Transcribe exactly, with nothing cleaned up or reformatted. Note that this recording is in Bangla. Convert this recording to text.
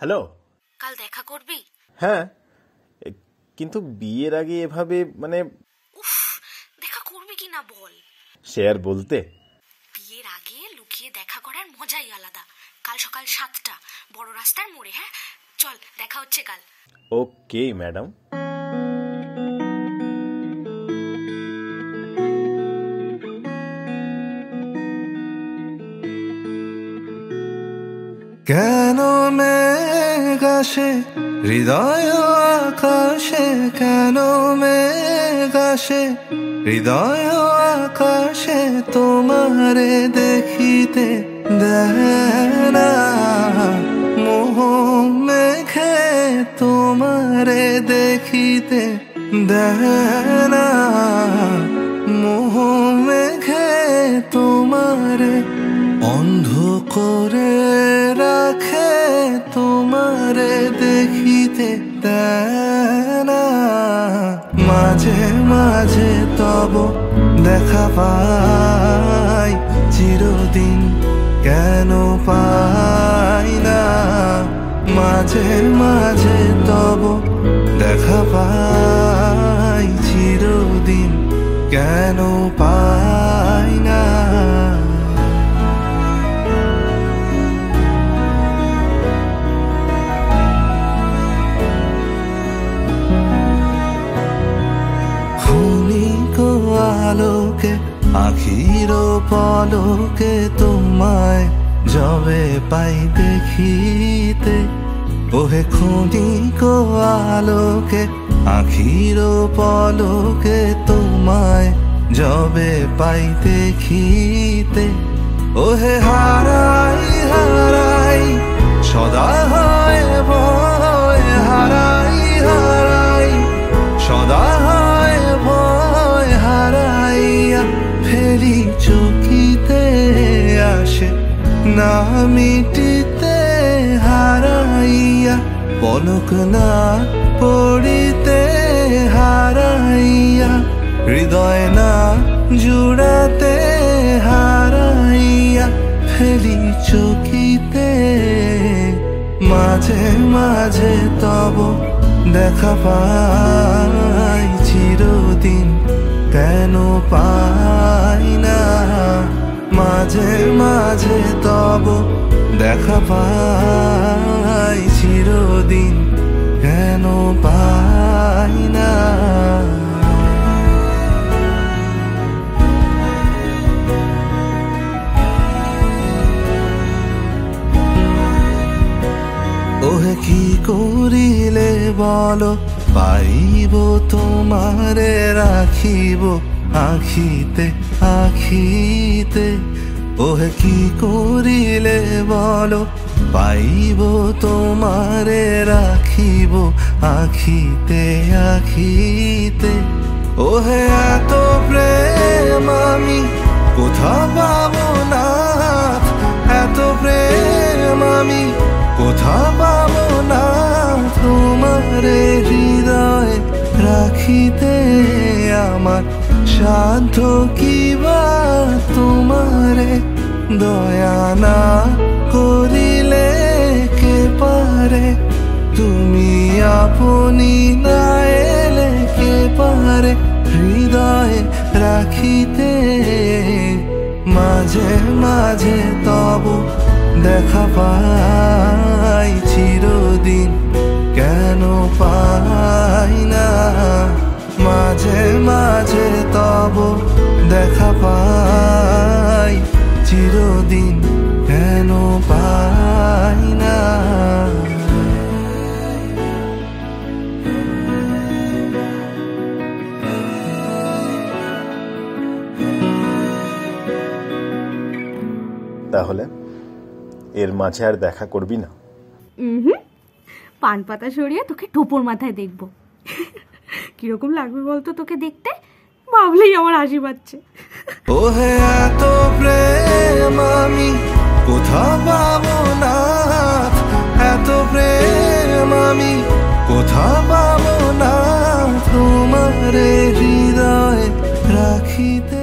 हेलो, कल देखा করবি? হ্যাঁ, কিন্তু বিয়ের আগে এভাবে মানে উফ দেখা করবি কি না বল। শেয়ার বলতে বিয়ের আগে লুকিয়ে দেখা করার মজাই আলাদা। কাল সকাল সাতটা বড় রাস্তার মোড়ে। হ্যাঁ চল, দেখা হচ্ছে কাল। Okay madam. কেন মেঘাসে হৃদয় আকাশে, কেন মেঘাসে হৃদয় আকাশে তোমারে দেখিতে দেয় না, মোহ মেঘে তোমারে দেখিতে দেয় না, মোহ মেঘে তোমারে অন্ধ করে রাখে, তোমারে দেখিতে দেয় না। মাঝে মাঝে তব দেখা পাই, চিরদিন কেন পাই না, মাঝে মাঝে তব দেখা পাই, চিরদিন কেন পাই না। আলোকে আখির পলকে তোমায় যবে পাই দেখিতে, ওহে ক্ষণিক আলোকে আখির পলকে তোমায় যবে পাই দেখিতে, ওহে হারাই হারাই সদা হয় ভয়, হারাই হারাই সদা হয় ভয়, হারাইয়া ফেরি চকিতে আসে না মিটিতে, হারাইয়া পলক না পড়িতে, হারাইয়া হৃদয় না জুড়াতে, হারাইয়া ফেলি চকিতে। মাঝে মাঝে তব দেখা পাই, চিরদিন কেন পাই না, মাঝে মাঝে তব দেখা পাই, চিরদিন কেন পাই না। ওহে কি করিলে বলো পাইব তোমারে, রাখিব আখিতে আখিতে, ওহে কি করিলে বলো পাইব তোমারে, রাখিব আখিতে আখিতে, ওহে এত প্রেম আমি কোথা পাবো না, এত প্রেম আমি কোথা পাবো না, তোমারে হৃদয় রাখিতে আমার সাধ্য কিবা, তোমারে দয়া না করিলে কে পারে, তুমি আপনি না এলে কে পারে হৃদয় রাখিতে। মাঝে মাঝে তব দেখা পাই, চিরদিন কেন পাই না, মাঝে মাঝে তব দেখা পাই, চিরদিন কেন পাই না। তাহলে এর মাঝে আর দেখা করবি না? পান পাতা সরিয়ে তোকে টোপর মাথায় দেখবো। কিরকম লাগবে বলতো তোকে দেখতে, ভাবলেই আমার হাসি পাচ্ছে। ওহে এত প্রেম আমি কোথা পাবো না, এত প্রেম আমি কোথা পাবো না, তোমারে হৃদয় রাখিতে।